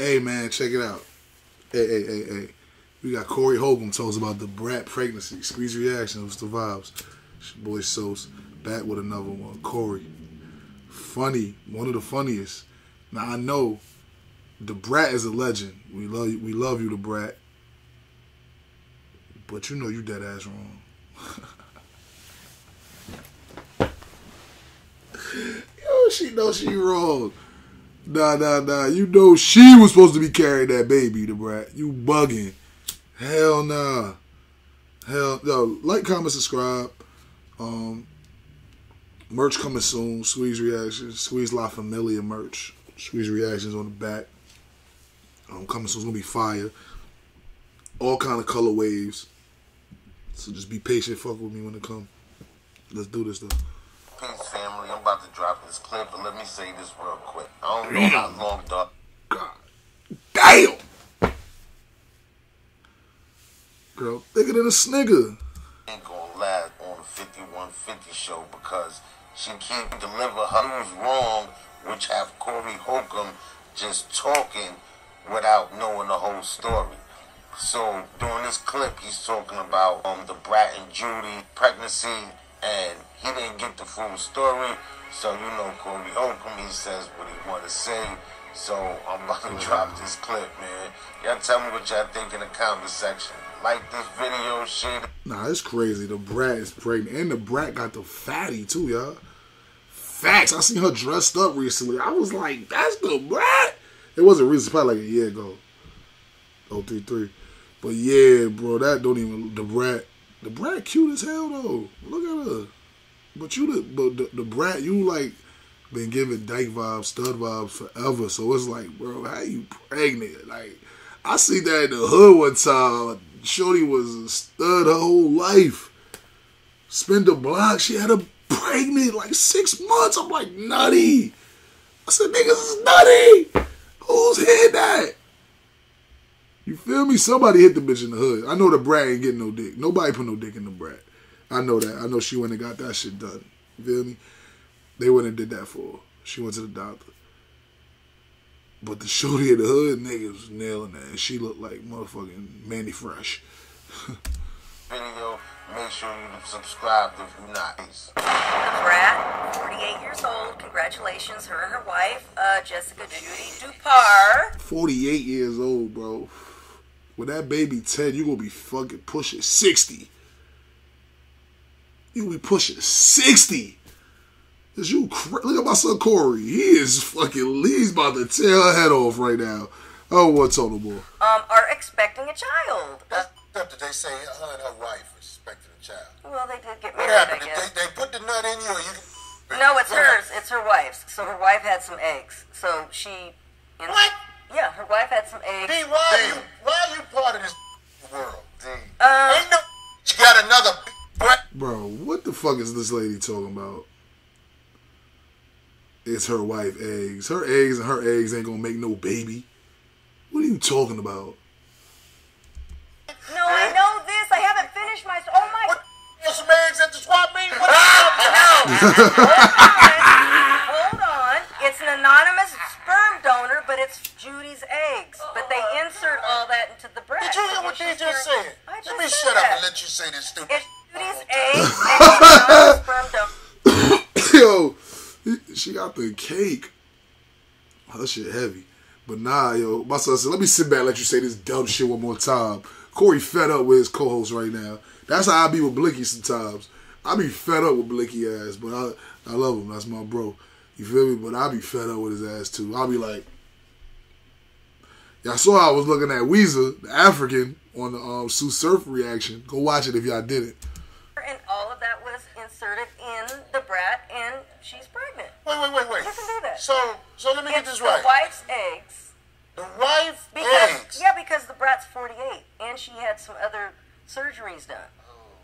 Hey, man, check it out. Hey. We got Corey Holcomb told us about the Brat pregnancy. Squeeze Reactions, what's the vibes? It's your boy Sos back with another one. Corey, funny, one of the funniest. Now, I know the Brat is a legend. We love you, the Brat. But you know you dead ass wrong. Yo, she know she wrong. Nah. You know she was supposed to be carrying that baby, the Brat. You bugging. Hell nah. Hell no. Like, comment, subscribe. Merch coming soon. Squeeze Reactions. Squeeze La Familia merch. Squeeze Reactions on the back. Coming soon. It's gonna be fire. All kind of color waves. So just be patient. Fuck with me when it come. Let's do this though. Peace, family. I'm about to drop this clip, but let me say this real quick. I don't know how long the God damn. Girl, thicker than a snigger. Ain't gonna last on the 5150 show because she can't deliver her wrong, which have Corey Holcomb just talking without knowing the whole story. So during this clip, he's talking about the Brat and Judy pregnancy, and he didn't get the full story. So you know Corey Holcomb, he says what he want to say. So I'm about to drop this clip, man. Y'all tell me what y'all think in the comment section. Like this video, shit. Nah, it's crazy. The Brat is pregnant. And the Brat got the fatty, too, y'all. Facts. I seen her dressed up recently. I was like, that's the Brat? It wasn't recently. Probably like a year ago. 033. But yeah, bro, that don't even... The Brat... The Brat cute as hell, though. Look at her. But the Brat, you, like, been giving dyke vibes, stud vibes forever. So it's like, bro, how you pregnant? Like, I see that in the hood one time. Shorty was a stud her whole life. Spend the block. She had a pregnant like 6 months. I'm like, nutty. I said, niggas is nutty. Who's hit that? You feel me? Somebody hit the bitch in the hood. I know the Brat ain't getting no dick. Nobody put no dick in the Brat. I know that. I know she went and got that shit done. You feel me? They went and did that for her. She went to the doctor. But the shorty of the hood niggas was nailing that. She looked like motherfucking Mandy Fresh. Video, make sure you subscribe if you're not. Brat, 48 years old. Congratulations, her and her wife, Jessica Judy Dupart. 48 years old, bro. With that baby 10, you gonna be fucking pushing 60. You gonna be pushing 60. Look at my son Corey. He's about to tear her head off right now. Oh, what's on the board? Are expecting a child. Did they say her and her wife was expecting a child? Well, they did get married. What happened? They put the nut in you, or you? No, it's hers. It's her wife's. So her wife had some eggs. So she. What? Yeah, her wife had some eggs. D, why are you part of this world? D. Ain't no. She got another. Bro, what the fuck is this lady talking about? It's her wife eggs. Her eggs and her eggs ain't gonna make no baby. What are you talking about? No, I know this. I haven't finished my... Oh, my... What the some eggs at the swap meet? What the fuck? No. Hold on. It's an anonymous sperm donor, but it's Judy's eggs. But they insert all that into the breast. Did you hear what they just said? Let me shut up and let you say this stupid... It's Judy's eggs and an anonymous sperm donor. Yo... She got the cake. Her shit heavy. But nah, yo. My son said, let me sit back and let you say this dumb shit one more time. Corey fed up with his co-host right now. That's how I be with Blinky sometimes. I be fed up with Blinky ass, but I love him. That's my bro. You feel me? But I be fed up with his ass too. I be like... Y'all saw I was looking at Weezer, the African, on the Sue Surf reaction. Go watch it if y'all didn't. And all of that was inserted in the Brat, and she's pregnant. Wait. You can do that. So let me get this right. The wife's eggs. The wife's eggs. Yeah, because the Brat's 48, and she had some other surgeries done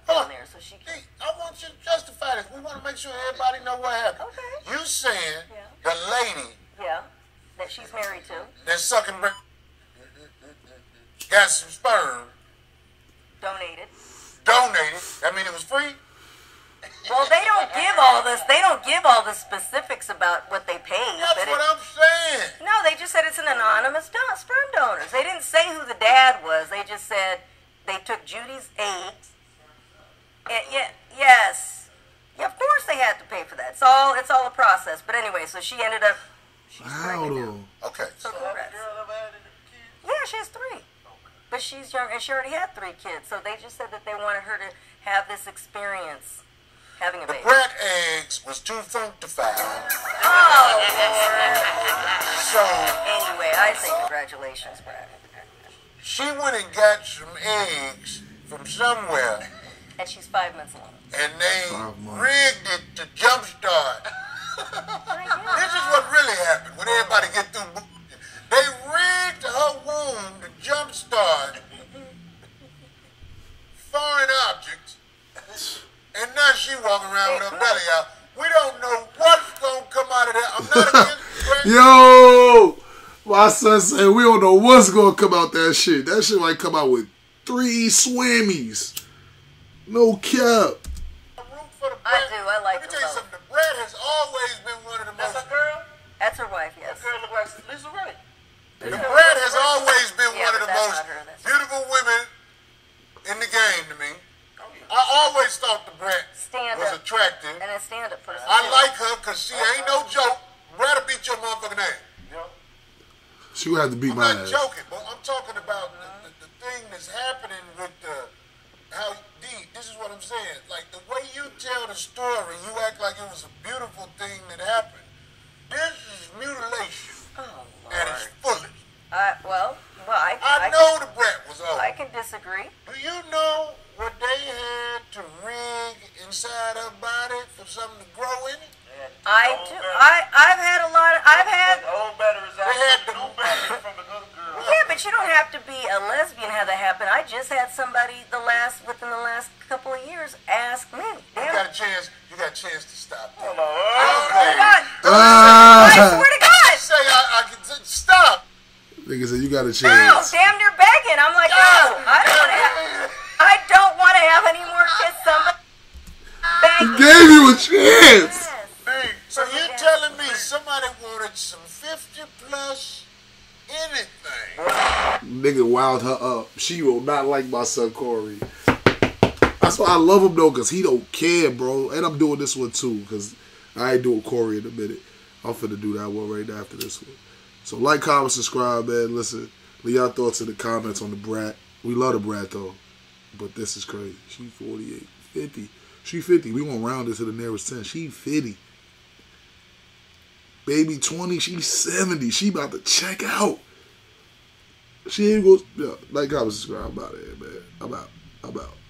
down there, so she. Can... I want you to justify this. We want to make sure everybody know what happened. Okay. You saying the lady? Yeah. That she's married to. That's sucking. Got some sperm. Donated. That mean it was free? Well, they don't give all this. They don't give all the specifics about what they paid. That's what I'm saying. No, they just said it's an anonymous sperm donors. They didn't say who the dad was. They just said they took Judy's eggs. Yes. Yeah, of course they had to pay for that. It's all a process. But anyway, so she ended up. She's pregnant. Okay. So congrats. Yeah, she has 3. But she's young, and she already had 3 kids. So they just said that they wanted her to have this experience. Having a baby. The Brat eggs was too funkified. Oh, so anyway, I say congratulations, Brat. She went and got some eggs from somewhere. And she's 5 months along. And they rigged it to jumpstart. This is what really happened when everybody get through. They rigged her womb to jumpstart foreign objects. And now she walking around with her belly out. We don't know what's going to come out of that. I'm not against the Yo! My son said we don't know what's going to come out that shit. That shit might come out with 3 swimmies. No cap. I like the Brat. Let me tell you something. The Brat has always been one of the most... That's her girl? That's her wife, yes. That girl looks like Lisa Ray. The Brat has always been one of the most beautiful women in the game to me. I always thought the Brat was attractive. And a stand-up person. I like her because she ain't no joke. Brat'll beat your motherfucking ass. Yep. She would have to beat my ass. I'm not joking, but I'm talking about the thing that's happening with how deep. This is what I'm saying. Like, the way you tell the story, you act like it was a beautiful thing that happened. This is mutilation. Oh, Lord. And it's foolish. I know the Brat was old. I can disagree. Do you know what they had to rig inside her body for something to grow in it? I've had a lot of, yeah, but you don't have to be a lesbian have that happen. I just had somebody within the last couple of years ask me. You got a chance to stop. Hello. I swear to God. I can stop. Nigga said you got a chance. No, damn near begging. I'm like, no, I don't want to have any more kids. Somebody gave you a chance. Yes. So you're telling me somebody wanted some 50+ anything? Nigga wowed her up. She will not like my son Corey. That's why I love him though, cause he don't care, bro. And I'm doing this one too, cause I ain't doing Corey in a minute. I'm finna do that one right after this one. So like, comment, subscribe, man. Listen, leave your thoughts in the comments on the Brat. We love the Brat though. But this is crazy. She 48, 50. She 50. We won't round it to the nearest 10. She 50. Baby 20. She 70. She about to check out. She ain't gonna, like, comment, subscribe. I'm out of here, man. I'm out.